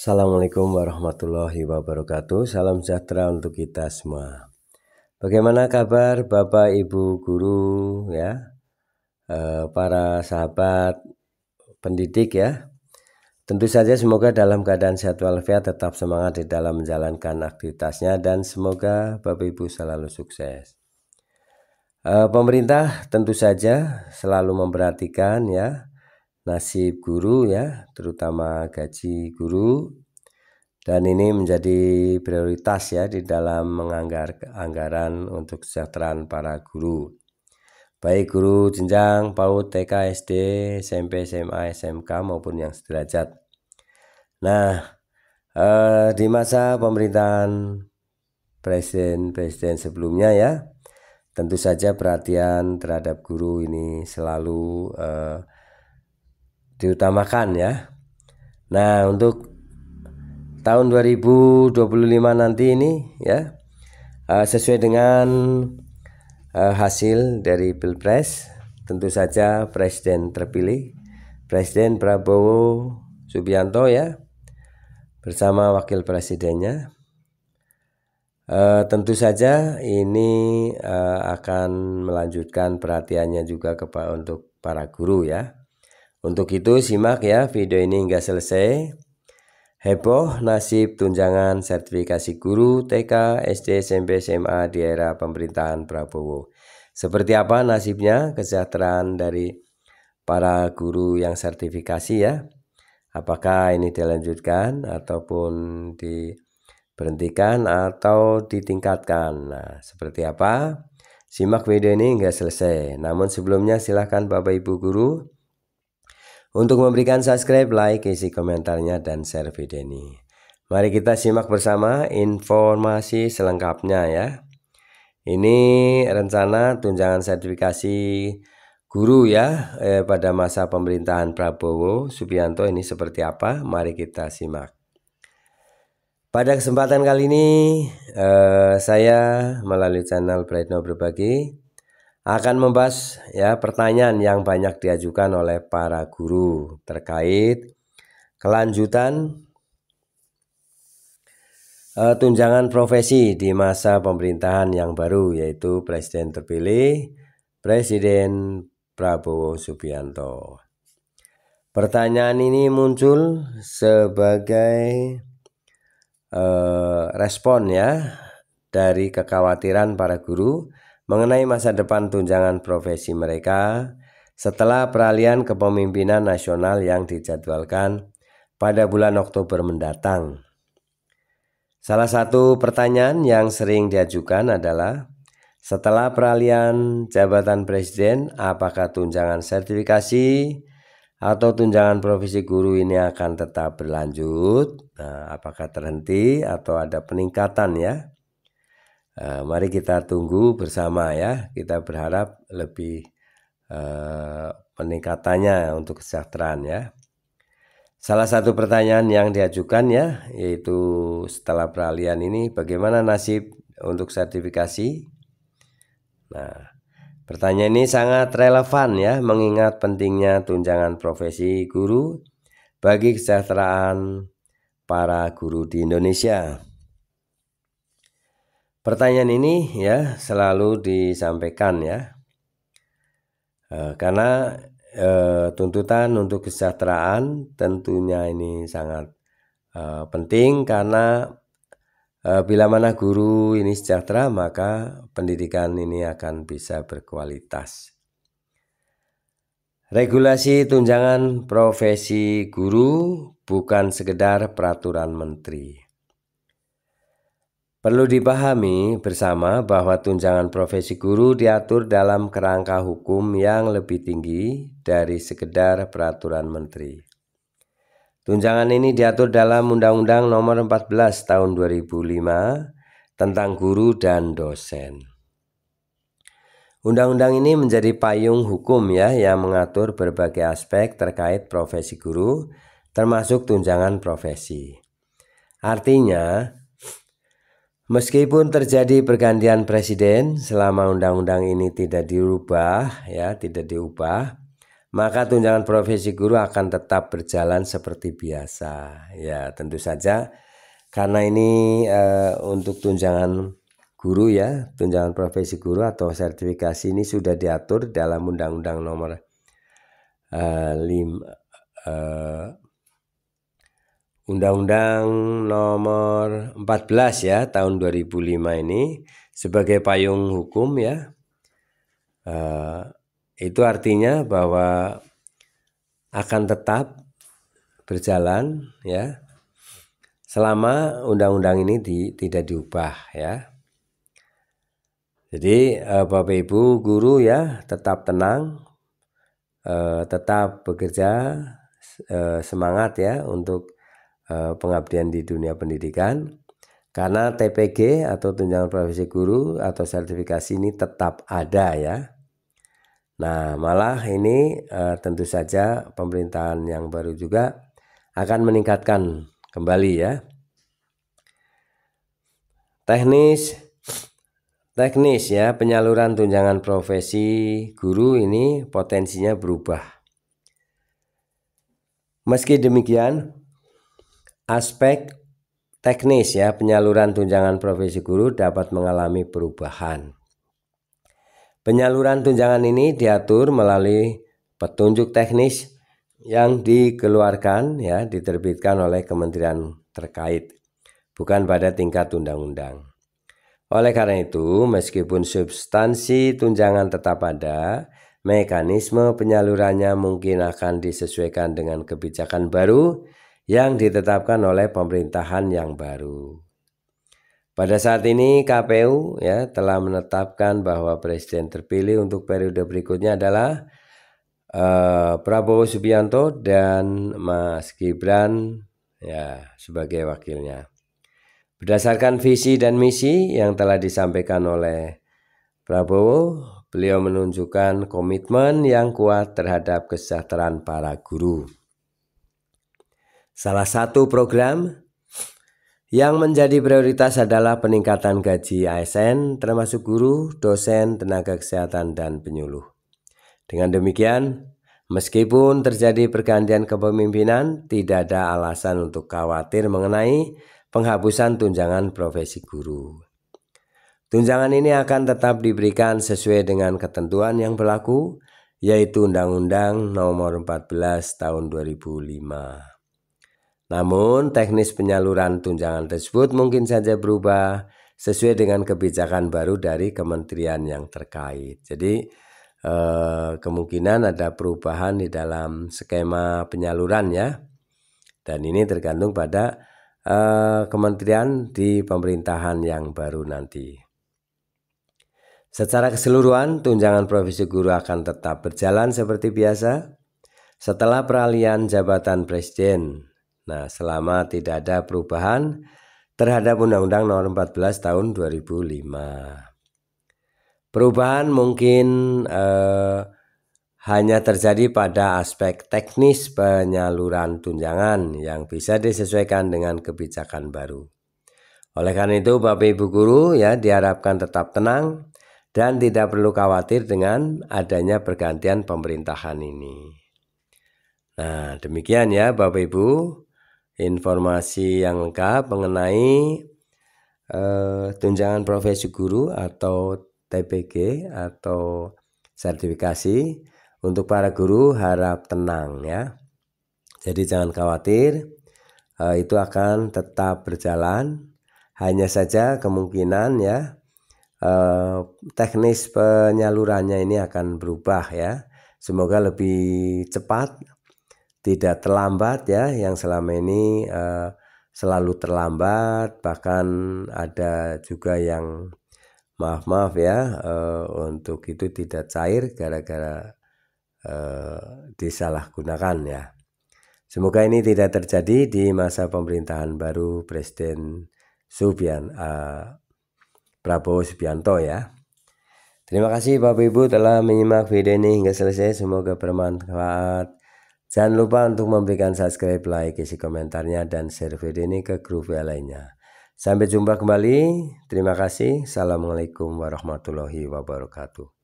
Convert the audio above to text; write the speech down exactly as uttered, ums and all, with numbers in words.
Assalamualaikum warahmatullahi wabarakatuh. Salam sejahtera untuk kita semua. Bagaimana kabar Bapak Ibu guru ya, e, para sahabat pendidik ya. Tentu saja semoga dalam keadaan sehat walafiat, tetap semangat di dalam menjalankan aktivitasnya, dan semoga Bapak Ibu selalu sukses. E, pemerintah tentu saja selalu memperhatikan ya nasib guru ya, terutama gaji guru, dan ini menjadi prioritas ya di dalam menganggar anggaran untuk kesejahteraan para guru, baik guru jenjang PAUD, T K, S D, S M P, S M A, S M K maupun yang sederajat. Nah, eh, di masa pemerintahan presiden-presiden sebelumnya ya, tentu saja perhatian terhadap guru ini selalu eh, diutamakan ya. Nah, untuk tahun dua ribu dua puluh lima nanti ini ya, sesuai dengan hasil dari Pilpres, tentu saja Presiden terpilih Presiden Prabowo Subianto ya, bersama Wakil Presidennya, tentu saja ini akan melanjutkan perhatiannya juga kepada untuk para guru ya. Untuk itu simak ya video ini hingga selesai. Heboh nasib tunjangan sertifikasi guru T K, S D, S M P, S M A di era pemerintahan Prabowo. Seperti apa nasibnya kesejahteraan dari para guru yang sertifikasi ya? Apakah ini dilanjutkan ataupun diberhentikan atau ditingkatkan? Nah, seperti apa? Simak video ini hingga selesai. Namun sebelumnya silahkan Bapak Ibu guru untuk memberikan subscribe, like, isi komentarnya, dan share video ini. Mari kita simak bersama informasi selengkapnya ya. Ini rencana tunjangan sertifikasi guru ya eh, pada masa pemerintahan Prabowo Subianto ini seperti apa? Mari kita simak. Pada kesempatan kali ini eh, saya melalui channel Prayitno Berbagi akan membahas ya pertanyaan yang banyak diajukan oleh para guru terkait kelanjutan uh, tunjangan profesi di masa pemerintahan yang baru, yaitu Presiden terpilih Presiden Prabowo Subianto. Pertanyaan ini muncul sebagai uh, respon ya dari kekhawatiran para guru mengenai masa depan tunjangan profesi mereka setelah peralihan kepemimpinan nasional yang dijadwalkan pada bulan Oktober mendatang. Salah satu pertanyaan yang sering diajukan adalah, setelah peralihan jabatan presiden, apakah tunjangan sertifikasi atau tunjangan profesi guru ini akan tetap berlanjut? Nah, apakah terhenti atau ada peningkatan ya? Uh, mari kita tunggu bersama ya. Kita berharap lebih uh, peningkatannya untuk kesejahteraan ya. Salah satu pertanyaan yang diajukan ya, yaitu setelah peralihan ini bagaimana nasib untuk sertifikasi. Nah, pertanyaan ini sangat relevan ya, mengingat pentingnya tunjangan profesi guru bagi kesejahteraan para guru di Indonesia. Pertanyaan ini ya selalu disampaikan ya, e, karena e, tuntutan untuk kesejahteraan tentunya ini sangat e, penting, karena e, bila mana guru ini sejahtera maka pendidikan ini akan bisa berkualitas. Regulasi tunjangan profesi guru bukan sekedar peraturan menteri. Perlu dipahami bersama bahwa tunjangan profesi guru diatur dalam kerangka hukum yang lebih tinggi dari sekedar peraturan menteri. Tunjangan ini diatur dalam Undang-Undang Nomor empat belas Tahun dua ribu lima tentang guru dan dosen. Undang-undang ini menjadi payung hukum ya yang mengatur berbagai aspek terkait profesi guru, termasuk tunjangan profesi. Artinya, meskipun terjadi pergantian presiden, selama undang-undang ini tidak dirubah ya, tidak diubah, maka tunjangan profesi guru akan tetap berjalan seperti biasa. Ya, tentu saja karena ini eh, untuk tunjangan guru ya, tunjangan profesi guru atau sertifikasi ini sudah diatur dalam Undang-Undang Nomor eh, lim, eh, Undang-Undang Nomor empat belas ya tahun dua ribu lima ini sebagai payung hukum ya. Uh, itu artinya bahwa akan tetap berjalan ya selama undang-undang ini di, tidak diubah ya. Jadi uh, Bapak Ibu guru ya tetap tenang, uh, tetap bekerja, uh, semangat ya untuk uh, pengabdian di dunia pendidikan. Karena T P G atau tunjangan profesi guru atau sertifikasi ini tetap ada ya. Nah, malah ini e, tentu saja pemerintahan yang baru juga akan meningkatkan kembali ya. Teknis teknis ya penyaluran tunjangan profesi guru ini potensinya berubah. Meski demikian, aspek teknis ya penyaluran tunjangan profesi guru dapat mengalami perubahan. Penyaluran tunjangan ini diatur melalui petunjuk teknis yang dikeluarkan ya, diterbitkan oleh kementerian terkait, bukan pada tingkat undang-undang. Oleh karena itu, meskipun substansi tunjangan tetap ada, mekanisme penyalurannya mungkin akan disesuaikan dengan kebijakan baru yang ditetapkan oleh pemerintahan yang baru. Pada saat ini K P U ya telah menetapkan bahwa presiden terpilih untuk periode berikutnya adalah eh, Prabowo Subianto dan Mas Gibran ya sebagai wakilnya. Berdasarkan visi dan misi yang telah disampaikan oleh Prabowo, beliau menunjukkan komitmen yang kuat terhadap kesejahteraan para guru. Salah satu program yang menjadi prioritas adalah peningkatan gaji A S N termasuk guru, dosen, tenaga kesehatan, dan penyuluh. Dengan demikian, meskipun terjadi pergantian kepemimpinan, tidak ada alasan untuk khawatir mengenai penghapusan tunjangan profesi guru. Tunjangan ini akan tetap diberikan sesuai dengan ketentuan yang berlaku, yaitu Undang-Undang Nomor empat belas Tahun dua ribu lima. Namun, teknis penyaluran tunjangan tersebut mungkin saja berubah sesuai dengan kebijakan baru dari kementerian yang terkait. Jadi, eh, kemungkinan ada perubahan di dalam skema penyaluran ya. Dan ini tergantung pada eh, kementerian di pemerintahan yang baru nanti. Secara keseluruhan, tunjangan profesi guru akan tetap berjalan seperti biasa setelah peralihan jabatan presiden. Nah, selama tidak ada perubahan terhadap Undang-Undang Nomor empat belas Tahun dua ribu lima. Perubahan mungkin eh, hanya terjadi pada aspek teknis penyaluran tunjangan yang bisa disesuaikan dengan kebijakan baru. Oleh karena itu, Bapak Ibu guru ya diharapkan tetap tenang dan tidak perlu khawatir dengan adanya pergantian pemerintahan ini. Nah, demikian ya Bapak Ibu, informasi yang lengkap mengenai eh, tunjangan profesi guru atau T P G atau sertifikasi untuk para guru. Harap tenang ya, jadi jangan khawatir, eh, itu akan tetap berjalan, hanya saja kemungkinan ya eh, teknis penyalurannya ini akan berubah ya. Semoga lebih cepat, tidak terlambat ya, yang selama ini eh, selalu terlambat, bahkan ada juga yang maaf-maaf ya eh, untuk itu tidak cair gara-gara eh, disalahgunakan ya. Semoga ini tidak terjadi di masa pemerintahan baru Presiden Subian, eh, Prabowo Subianto ya. Terima kasih Bapak Ibu telah menyimak video ini hingga selesai, semoga bermanfaat. Jangan lupa untuk memberikan subscribe, like, isi komentarnya, dan share video ini ke grup lainnya. Sampai jumpa kembali. Terima kasih. Assalamualaikum warahmatullahi wabarakatuh.